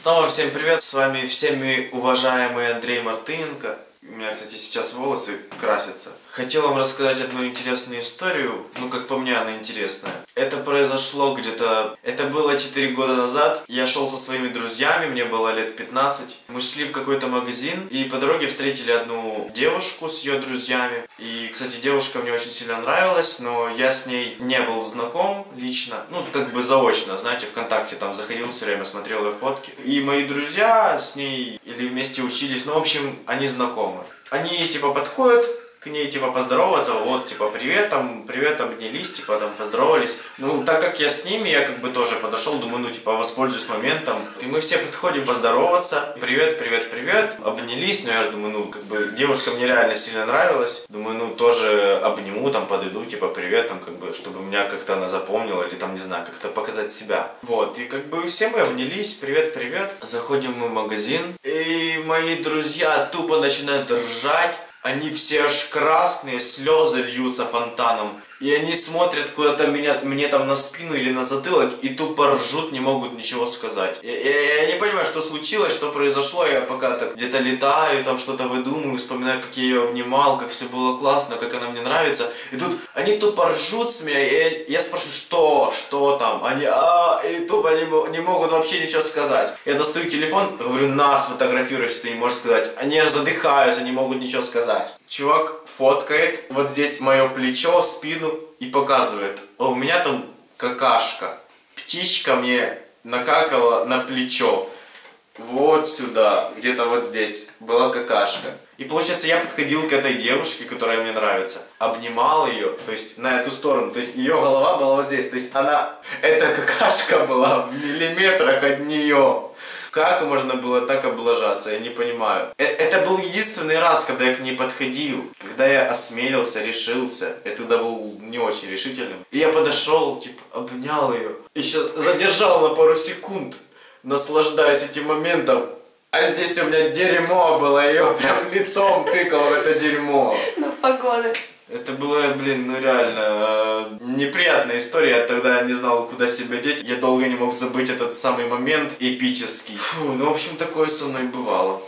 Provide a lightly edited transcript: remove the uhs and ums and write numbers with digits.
Снова всем привет, с вами всеми уважаемый Андрей Мартыненко. У меня, кстати, сейчас волосы красятся. Хотел вам рассказать одну интересную историю, ну, как по мне, она интересная. Это произошло где-то... Это было 4 года назад. Я шел со своими друзьями, мне было лет 15. Мы шли в какой-то магазин, и по дороге встретили одну девушку с ее друзьями. И, кстати, девушка мне очень сильно нравилась, но я с ней не был знаком лично. Ну, как бы заочно, знаете, ВКонтакте там заходил все время, смотрел ее фотки. И мои друзья с ней или вместе учились, ну, в общем, они знакомы. Они типа подходят к ней, типа поздороваться, вот, типа привет, обнялись, типа там поздоровались. Ну, так как я с ними, я как бы тоже подошел, думаю, ну, типа воспользуюсь моментом. И мы все подходим поздороваться, привет, обнялись, но я же думаю, ну, как бы девушка мне реально сильно нравилась. Думаю, ну, тоже обниму, там подойду, типа привет, там как бы, чтобы меня как-то она запомнила или там, не знаю, как-то показать себя. Вот, и как бы все мы обнялись, привет. Заходим мы в магазин, и мои друзья тупо начинают ржать. Они все аж красные, слезы льются фонтаном. И они смотрят куда-то мне там на спину или на затылок и тупо ржут, не могут ничего сказать. Я не понимаю, что случилось, что произошло. Я пока так где-то летаю, там что-то выдумываю, вспоминаю, как я ее обнимал, как все было классно, как она мне нравится. И тут они тупо ржут с меня, и я спрашиваю, что там? Они и тупо не могут вообще ничего сказать. Я достаю телефон, говорю, на, сфотографируй, что ты не можешь сказать. Они же задыхаются, не могут ничего сказать. Чувак фоткает вот здесь мое плечо, спину. И показывает, а у меня там какашка, птичка мне накакала на плечо, вот сюда, где-то вот здесь была какашка. И получается, я подходил к этой девушке, которая мне нравится, обнимал ее, то есть на эту сторону, то есть ее голова была вот здесь, то есть она, эта какашка была в миллиметрах от нее. Как можно было так облажаться, я не понимаю. Это был единственный раз, когда я к ней подходил. Когда я осмелился, решился. Я тогда был не очень решительным. И я подошел, типа, обнял ее. Еще задержал на пару секунд, наслаждаясь этим моментом. А здесь у меня дерьмо было, я ее прям лицом тыкал в это дерьмо. Ну, погода. Это было, блин, ну реально неприятная история. Я тогда не знал, куда себя деть. Я долго не мог забыть этот самый момент эпический. Фу, ну в общем, такое со мной бывало.